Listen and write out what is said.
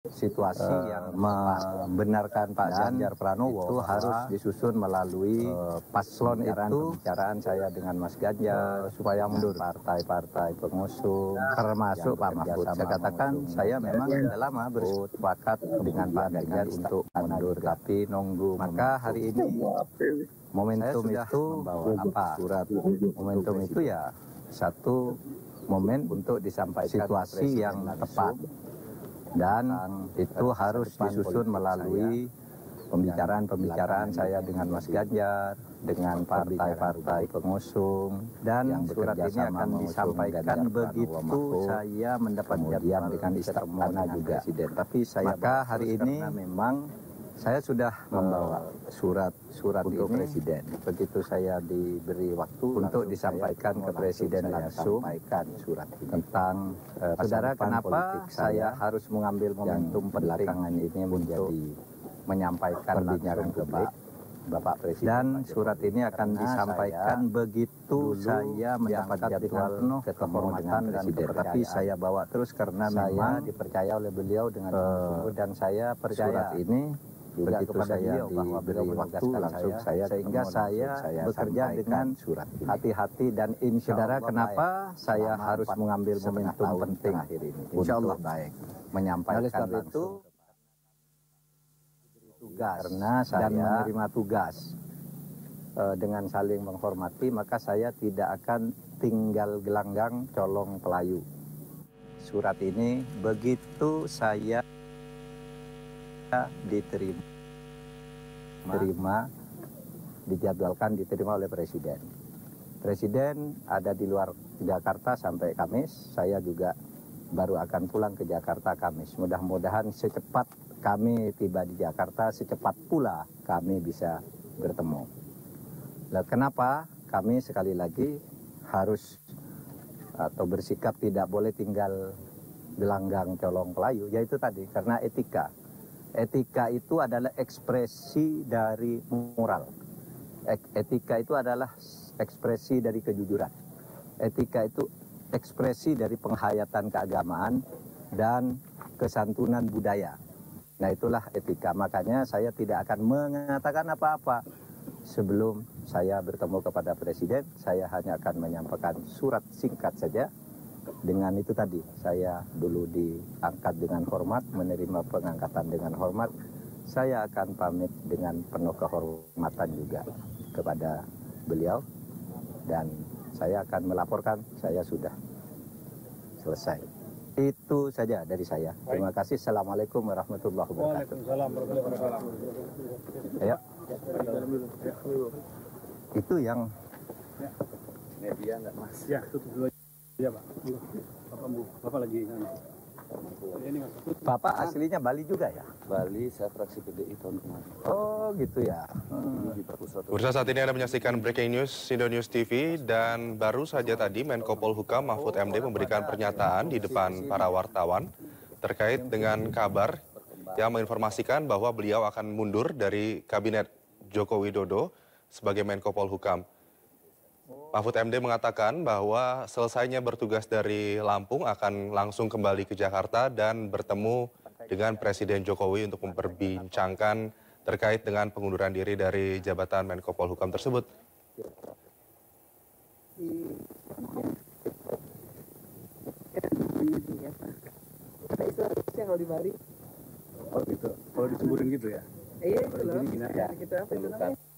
Situasi yang membenarkan Pak Ganjar Pranowo itu harus disusun melalui paslon itu. Pembicaraan saya dengan Mas Ganjar supaya mundur partai-partai pengusung termasuk Pak Mahfud. Saya katakan saya memang sudah lama bersepakat dengan Pak Ganjar untuk mundur, tapi nunggu. Maka hari ini momentum itu membawa apa? Surat momentum itu ya satu momen untuk disampaikan situasi yang tepat. Dan itu harus disusun melalui pembicaraan-pembicaraan saya dengan Mas Ganjar, dengan partai-partai pengusung, dan surat ini akan disampaikan begitu saya mendapat jadwal dengan istana juga. Tapi saya maka hari ini memang saya sudah membawa surat-surat untuk presiden. Begitu saya diberi waktu untuk disampaikan ke presiden langsung surat tentang saudara kenapa saya harus mengambil momentum belakangan ini menjadi menyampaikan langsung ke Bapak Presiden. Dan surat ini akan disampaikan begitu saya mendapat jadwal penuh kehormatan dan kepercayaan. Tapi saya bawa terus karena saya dipercaya oleh beliau dengan dan saya percaya surat ini. Begitu saya diberi waktu langsung saya sehingga saya bekerja dengan surat hati-hati dan insya Allah kenapa saya harus mengambil momentum penting akhir ini untuk baik menyampaikan itu tugas karena saya menerima tugas dengan saling menghormati maka saya tidak akan tinggal gelanggang colong pelayu. Surat ini begitu saya dijadwalkan diterima oleh presiden. Presiden ada di luar Jakarta sampai Kamis, saya juga baru akan pulang ke Jakarta Kamis. Mudah-mudahan secepat kami tiba di Jakarta, secepat pula kami bisa bertemu. Nah, kenapa kami sekali lagi harus atau bersikap tidak boleh tinggal gelanggang colong pelayu, yaitu tadi karena etika. Etika itu adalah ekspresi dari moral. Etika itu adalah ekspresi dari kejujuran. Etika itu ekspresi dari penghayatan keagamaan dan kesantunan budaya. Nah itulah etika. Makanya saya tidak akan mengatakan apa-apa sebelum saya bertemu kepada presiden. Saya hanya akan menyampaikan surat singkat saja. Dengan itu tadi, saya dulu diangkat dengan hormat, menerima pengangkatan dengan hormat. Saya akan pamit dengan penuh kehormatan juga kepada beliau. Dan saya akan melaporkan, saya sudah selesai. Itu saja dari saya. Terima kasih. Assalamualaikum warahmatullahi wabarakatuh. Ayo. Itu yang... Ini dia nggak mas? Ya, tutup dulu. Iya Pak, Bapak lagi ini Bapak aslinya Bali juga ya? Bali, saya fraksi PDI tahun kemarin. Oh gitu ya. Pemirsa saat ini Anda menyaksikan Breaking News SINDOnewsTV dan baru saja tadi Menko Polhukam Mahfud MD memberikan pernyataan di depan para wartawan terkait dengan kabar yang menginformasikan bahwa beliau akan mundur dari kabinet Joko Widodo sebagai Menko Polhukam. Mahfud MD mengatakan bahwa selesainya bertugas dari Lampung akan langsung kembali ke Jakarta dan bertemu dengan Presiden Jokowi untuk memperbincangkan terkait dengan pengunduran diri dari jabatan Menko Polhukam tersebut. Kalau di Bali. Oh gitu. Kalau disemburin gitu ya. Iya, itu loh. Kita apa itu namanya?